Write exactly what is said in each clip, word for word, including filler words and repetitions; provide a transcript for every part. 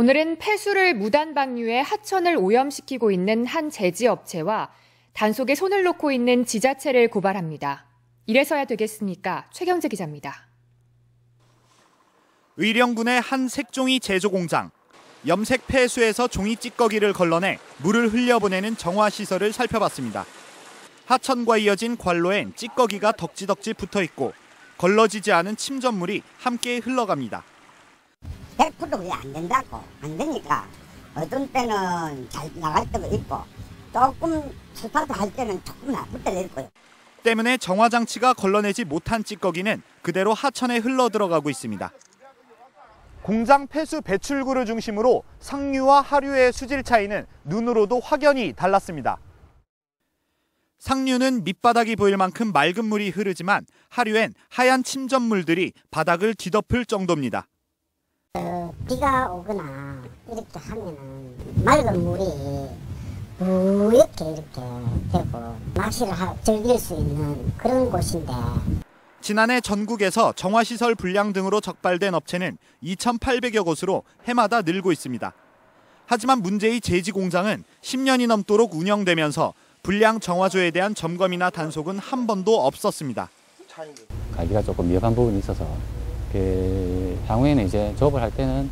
오늘은 폐수를 무단 방류해 하천을 오염시키고 있는 한 제지업체와 단속에 손을 놓고 있는 지자체를 고발합니다. 이래서야 되겠습니까? 최경재 기자입니다. 의령군의 한 색종이 제조 공장. 염색 폐수에서 종이 찌꺼기를 걸러내 물을 흘려보내는 정화시설을 살펴봤습니다. 하천과 이어진 관로엔 찌꺼기가 덕지덕지 붙어있고 걸러지지 않은 침전물이 함께 흘러갑니다. 백 퍼센트 그게 안 된다고, 안 되니까 어떤 때는 잘 나갈 때도 있고 조금 스타트 할 때는 조금 나쁠 때도 있고요. 때문에 정화장치가 걸러내지 못한 찌꺼기는 그대로 하천에 흘러들어가고 있습니다. 공장 폐수 배출구를 중심으로 상류와 하류의 수질 차이는 눈으로도 확연히 달랐습니다. 상류는 밑바닥이 보일 만큼 맑은 물이 흐르지만 하류엔 하얀 침전물들이 바닥을 뒤덮을 정도입니다. 그 비가 오거나 이렇게 하면 맑은 물이 무옇게 이렇게 되고 낚시를 즐길 수 있는 그런 곳인데. 지난해 전국에서 정화시설 불량 등으로 적발된 업체는 이천팔백여 곳으로 해마다 늘고 있습니다. 하지만 문제의 제지공장은 십 년이 넘도록 운영되면서 불량 정화조에 대한 점검이나 단속은 한 번도 없었습니다. 관리가 조금 미흡한 부분이 있어서 그 향후에는 이제 조업을 할 때는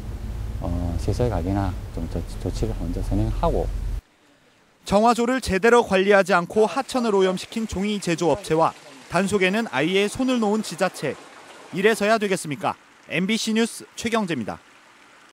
어, 시설 관리나 좀 조치를 먼저 선행하고. 정화조를 제대로 관리하지 않고 하천을 오염시킨 종이 제조업체와 단속에는 아예 손을 놓은 지자체. 이래서야 되겠습니까? 엠비씨 뉴스 최경재입니다.